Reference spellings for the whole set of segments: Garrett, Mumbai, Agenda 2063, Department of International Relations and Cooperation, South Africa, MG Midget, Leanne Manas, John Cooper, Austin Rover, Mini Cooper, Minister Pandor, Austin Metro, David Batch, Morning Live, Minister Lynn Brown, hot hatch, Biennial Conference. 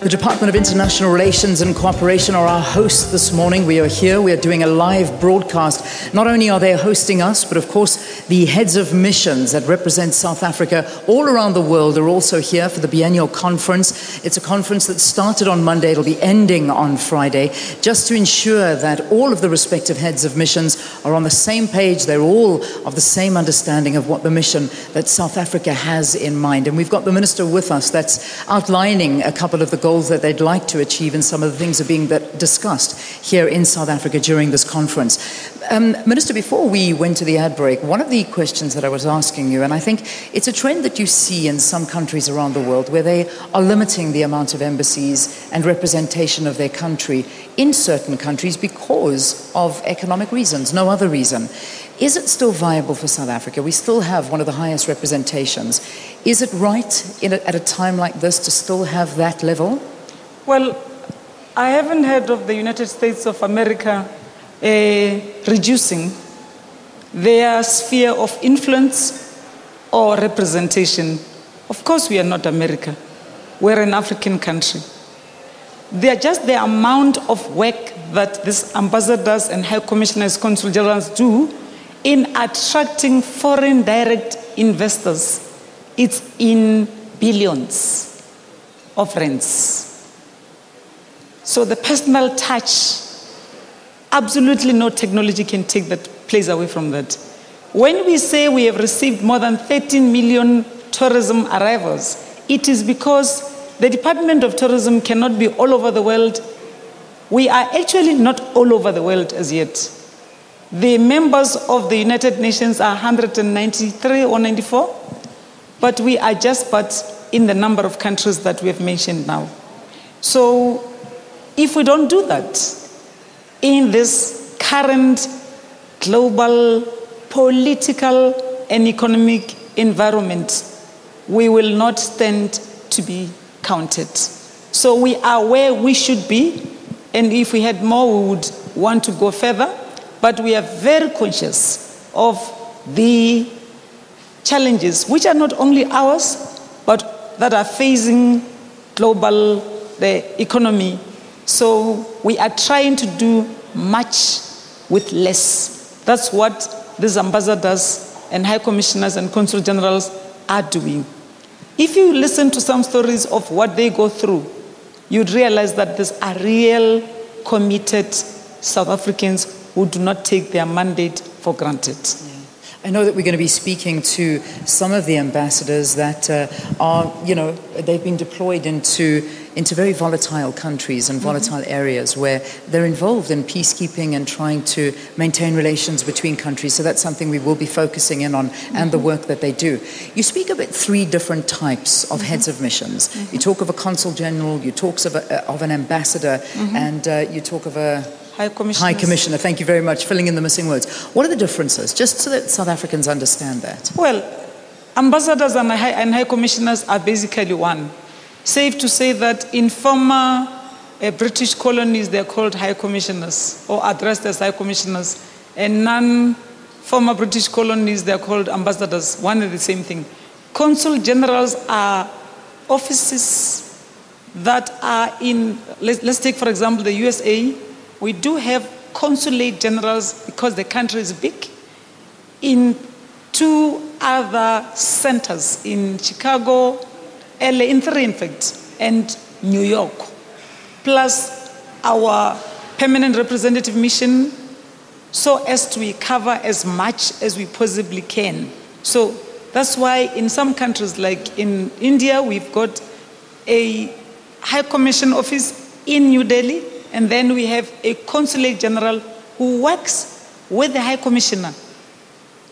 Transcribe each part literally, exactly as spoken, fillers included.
The Department of International Relations and Cooperation are our hosts this morning. We are here. We are doing a live broadcast. Not only are they hosting us, but of course the heads of missions that represent South Africa all around the world are also here for the Biennial Conference. It's a conference that started on Monday. It'll be ending on Friday, just to ensure that all of the respective heads of missions are on the same page. They're all of the same understanding of what the mission that South Africa has in mind. And we've got the minister with us that's outlining a couple of the goals that they'd like to achieve, and some of the things are being discussed here in South Africa during this conference. Um, Minister, before we went to the ad break, one of the questions that I was asking you, and I think it's a trend that you see in some countries around the world where they are limiting the amount of embassies and representation of their country in certain countries because of economic reasons, no other reason. Is it still viable for South Africa? We still have one of the highest representations. Is it right in a, at a time like this to still have that level? Well, I haven't heard of the United States of America uh, reducing their sphere of influence or representation. Of course, we are not America. We're an African country. They are just the amount of work that these ambassadors and high commissioners, consul generals do in attracting foreign direct investors. It's in billions of rands. So the personal touch, absolutely no technology can take that place away from that. When we say we have received more than thirteen million tourism arrivals, it is because the Department of Tourism cannot be all over the world. We are actually not all over the world as yet. The members of the United Nations are one hundred ninety-three or ninety-four, but we are just but in the number of countries that we have mentioned now. So if we don't do that in this current global political and economic environment, we will not stand to be counted. So we are where we should be, and if we had more, we would want to go further. But we are very conscious of the challenges, which are not only ours, but that are facing global the economy. So we are trying to do much with less. That's what these ambassadors and high commissioners and consul generals are doing. If you listen to some stories of what they go through, you'd realize that these are real, committed South Africans who do not take their mandate for granted. Yeah. I know that we're going to be speaking to some of the ambassadors that uh, are, you know, they've been deployed into, into very volatile countries and volatile mm-hmm. areas where they're involved in peacekeeping and trying to maintain relations between countries. So that's something we will be focusing in on mm-hmm. and the work that they do. You speak about three different types of mm-hmm. heads of missions. Mm-hmm. You talk of a consul general, you talk of, a, of an ambassador, mm-hmm. and uh, you talk of a... High Commissioner, thank you very much. Filling in the missing words. What are the differences, just so that South Africans understand that? Well, ambassadors and high, and high commissioners are basically one. Safe to say that in former uh, British colonies, they're called high commissioners or addressed as high commissioners. And non-former British colonies, they're called ambassadors. One and the same thing. Consul generals are offices that are in, let's, let's take, for example, the U S A. We do have consulate generals because the country is big in two other centers, in Chicago, L A, in three in fact, and New York, plus our permanent representative mission, so as to cover as much as we possibly can. So that's why in some countries, like in India, we've got a high commission office in New Delhi, and then we have a consulate general who works with the high commissioner. Uh,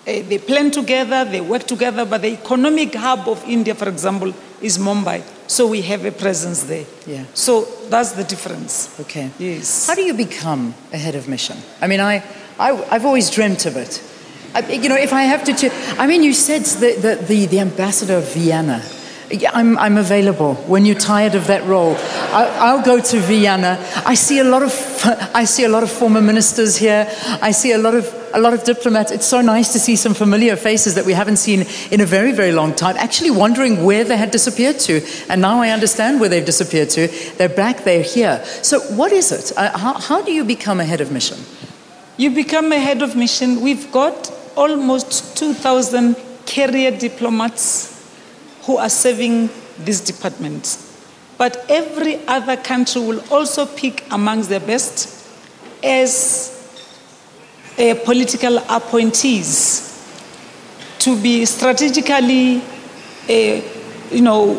they plan together, they work together, but the economic hub of India, for example, is Mumbai. So we have a presence there. Yeah. So that's the difference. Okay. Yes. How do you become a head of mission? I mean, I, I, I've always dreamt of it. I, you know, if I have to... I mean, you said that the, the, the ambassador of Vienna... Yeah, I'm, I'm available. When you're tired of that role, I, I'll go to Vienna. I see a lot of I see a lot of former ministers here. I see a lot of a lot of diplomats. It's so nice to see some familiar faces that we haven't seen in a very, very long time, actually wondering where they had disappeared to. And now I understand where they've disappeared to. They're back, they're here. So what is it? Uh, how, how do you become a head of mission? You become a head of mission. We've got almost two thousand career diplomats who are serving these departments. But every other country will also pick amongst the best as uh, political appointees to be strategically, uh, you know,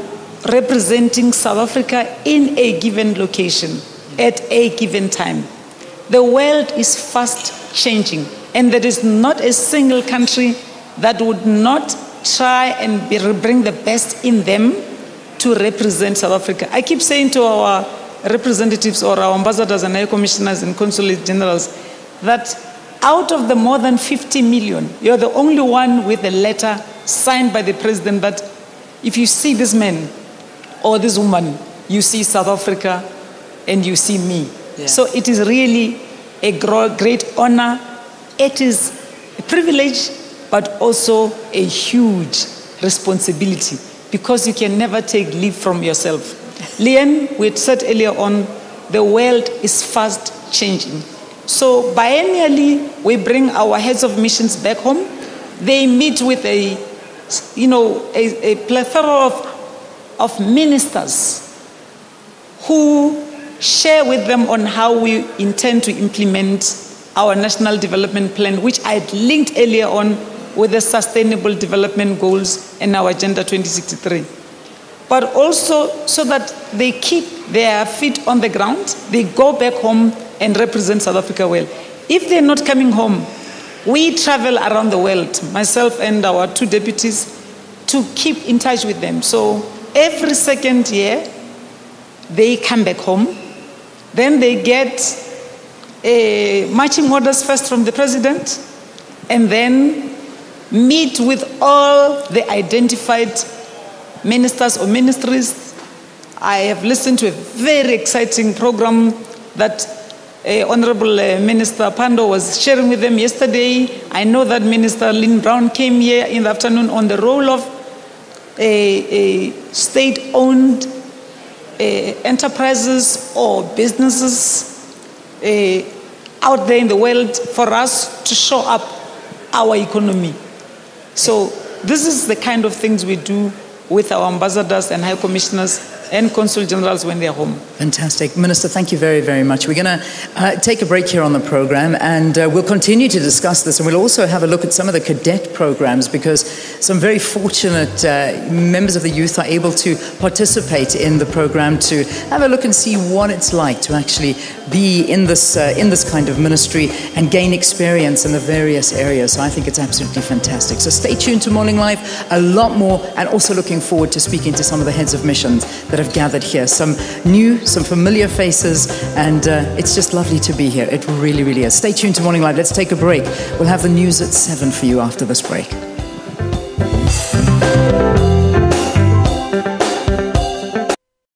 representing South Africa in a given location at a given time. The world is fast changing, and there is not a single country that would not try and be, bring the best in them to represent South Africa. I keep saying to our representatives or our ambassadors and high commissioners and consulate generals that out of the more than fifty million, you're the only one with a letter signed by the president that if you see this man or this woman, you see South Africa and you see me. Yeah. So it is really a great honor. It is a privilege, but also a huge responsibility, because you can never take leave from yourself. Leanne, we had said earlier on, the world is fast changing. So biennially, we bring our heads of missions back home. They meet with a, you know, a, a plethora of, of ministers who share with them on how we intend to implement our national development plan, which I had linked earlier on with the Sustainable Development Goals and our Agenda twenty sixty-three. But also so that they keep their feet on the ground, they go back home and represent South Africa well. If they're not coming home, we travel around the world, myself and our two deputies, to keep in touch with them. So every second year, they come back home. Then they get uh, marching orders first from the president, and then meet with all the identified ministers or ministries. I have listened to a very exciting program that uh, Honorable uh, Minister Pandor was sharing with them yesterday. I know that Minister Lynn Brown came here in the afternoon on the role of a, a state-owned uh, enterprises or businesses uh, out there in the world for us to show up our economy. So this is the kind of things we do with our ambassadors and high commissioners and consul generals when they're home. Fantastic. Minister, thank you very, very much. We're going to uh, take a break here on the program, and uh, we'll continue to discuss this, and we'll also have a look at some of the cadet programs, because some very fortunate uh, members of the youth are able to participate in the program to have a look and see what it's like to actually be in this, uh, in this kind of ministry and gain experience in the various areas. So I think it's absolutely fantastic. So stay tuned to Morning Live, a lot more, and also looking forward to speaking to some of the heads of missions that have gathered here. Some new, some familiar faces, and uh, it's just lovely to be here. It really, really is. Stay tuned to Morning Live. Let's take a break. We'll have the news at seven for you after this break.